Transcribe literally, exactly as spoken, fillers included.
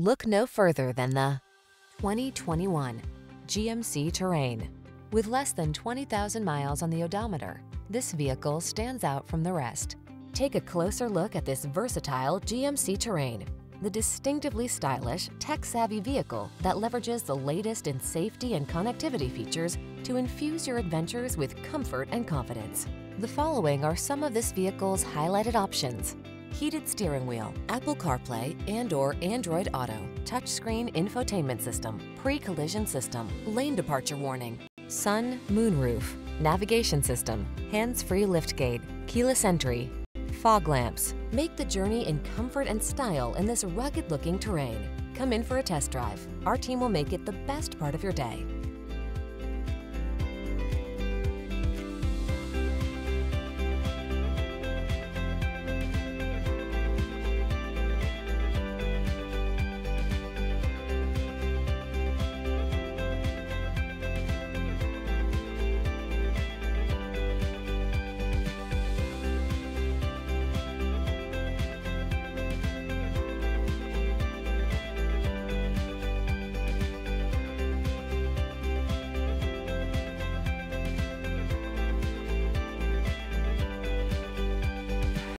Look no further than the twenty twenty-one G M C Terrain. With less than twenty thousand miles on the odometer, this vehicle stands out from the rest. Take a closer look at this versatile G M C Terrain, the distinctively stylish, tech-savvy vehicle that leverages the latest in safety and connectivity features to infuse your adventures with comfort and confidence. The following are some of this vehicle's highlighted options: heated steering wheel, Apple CarPlay and or Android Auto, touchscreen infotainment system, pre-collision system, lane departure warning, sun, moonroof, navigation system, hands-free liftgate, keyless entry, fog lamps. Make the journey in comfort and style in this rugged-looking Terrain. Come in for a test drive. Our team will make it the best part of your day.